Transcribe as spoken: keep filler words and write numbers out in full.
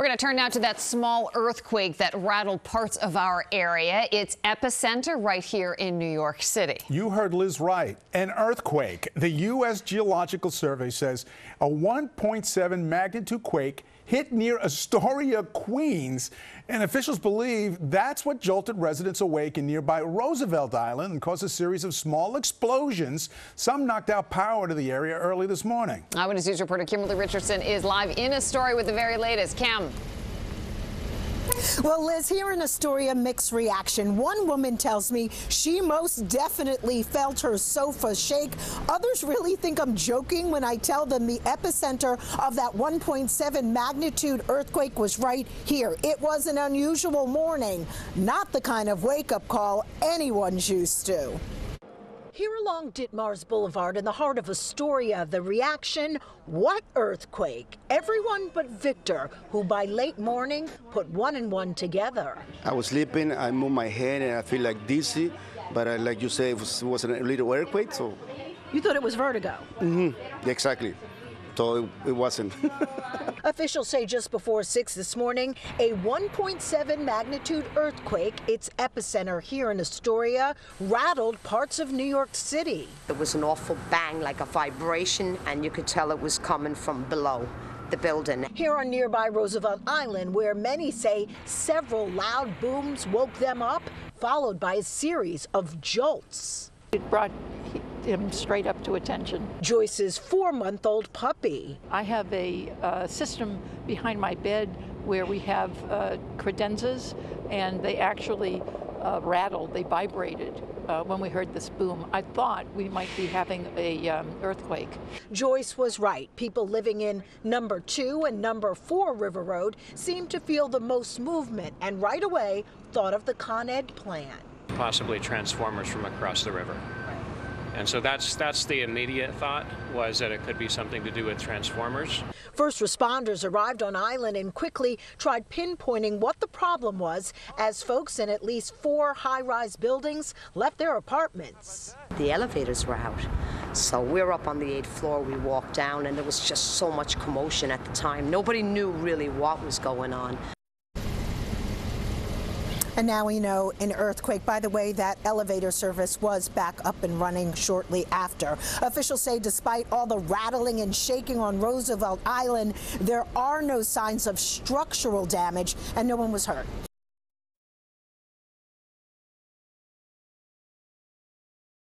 We're going to turn now to that small earthquake that rattled parts of our area. Its epicenter right here in New York City. You heard Liz right. An earthquake. The U S Geological Survey says a one point seven magnitude quake hit near Astoria, Queens, and officials believe that's what jolted residents awake in nearby Roosevelt Island and caused a series of small explosions. Some knocked out power to the area early this morning. Eyewitness News reporter Kimberly Richardson is live in Astoria with the very latest. Kim. Well, Liz, here in Astoria, mixed reaction. One woman tells me she most definitely felt her sofa shake. Others really think I'm joking when I tell them the epicenter of that one point seven magnitude earthquake was right here. It was an unusual morning, not the kind of wake-up call anyone's used to. Here along Ditmars Boulevard in the heart of Astoria, the reaction, what earthquake? Everyone but Victor, who by late morning put one and one together. I was sleeping, I moved my head and I feel like dizzy, but I, like you say, it was, was a little earthquake, so. You thought it was vertigo? Mm-hmm, exactly. So it, it wasn't. Officials say just before six this morning, a one point seven magnitude earthquake, its epicenter here in Astoria, rattled parts of New York City. It was an awful bang, like a vibration, and you could tell it was coming from below the building. Here on nearby Roosevelt Island, where many say several loud booms woke them up, followed by a series of jolts. It brought him straight up to attention. Joyce's four-month-old puppy. I have a uh, system behind my bed where we have uh, credenzas, and they actually uh, rattled, they vibrated. Uh, when we heard this boom, I thought we might be having a um, earthquake. Joyce was right. People living in number two and number four River Road seemed to feel the most movement, and right away thought of the Con Ed plan. Possibly transformers from across the river. And so that's that's the immediate thought, was that it could be something to do with transformers. First responders arrived on island and quickly tried pinpointing what the problem was as folks in at least four high-rise buildings left their apartments. The elevators were out. So we're up on the eighth floor, we walked down, and there was just so much commotion at the time. Nobody knew really what was going on. And now we know an earthquake. By the way, that elevator service was back up and running shortly after. Officials say despite all the rattling and shaking on Roosevelt Island, there are no signs of structural damage and no one was hurt.